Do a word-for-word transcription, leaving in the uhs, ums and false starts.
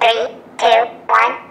three, two, one.